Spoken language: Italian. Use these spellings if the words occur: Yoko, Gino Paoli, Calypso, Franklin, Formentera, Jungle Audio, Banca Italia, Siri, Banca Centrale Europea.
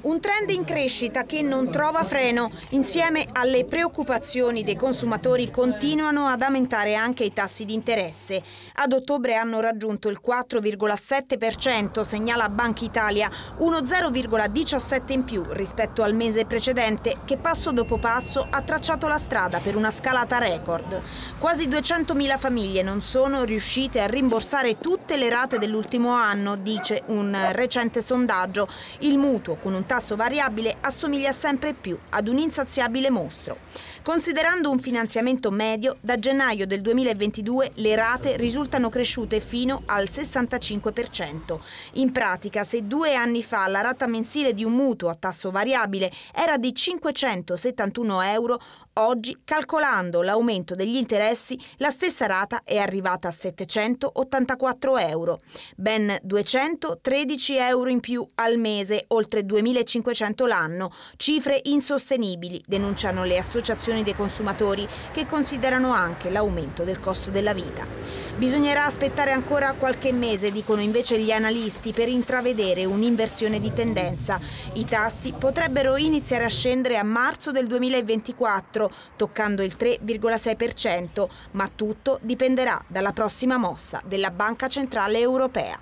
Un trend in crescita che non trova freno. Insieme alle preoccupazioni dei consumatori continuano ad aumentare anche i tassi di interesse. Ad ottobre hanno raggiunto il 4,7%, segnala Banca Italia, uno 0,17 in più rispetto al mese precedente, che passo dopo passo ha tracciato la strada per una scalata record. Quasi 200.000 famiglie non sono riuscite a rimborsare tutte le rate dell'ultimo anno, dice un recente sondaggio. Il mutuo con un tasso variabile assomiglia sempre più ad un insaziabile mostro. Considerando un finanziamento medio, da gennaio del 2022 le rate risultano cresciute fino al 65%. In pratica, se 2 anni fa la rata mensile di un mutuo a tasso variabile era di 571 €, oggi, calcolando l'aumento degli interessi, la stessa rata è arrivata a 784 €, ben 213 € in più al mese, oltre 2.500 l'anno, cifre insostenibili, denunciano le associazioni dei consumatori, che considerano anche l'aumento del costo della vita. Bisognerà aspettare ancora qualche mese, dicono invece gli analisti, per intravedere un'inversione di tendenza. I tassi potrebbero iniziare a scendere a marzo del 2024, toccando il 3,6%, ma tutto dipenderà dalla prossima mossa della Banca Centrale Europea.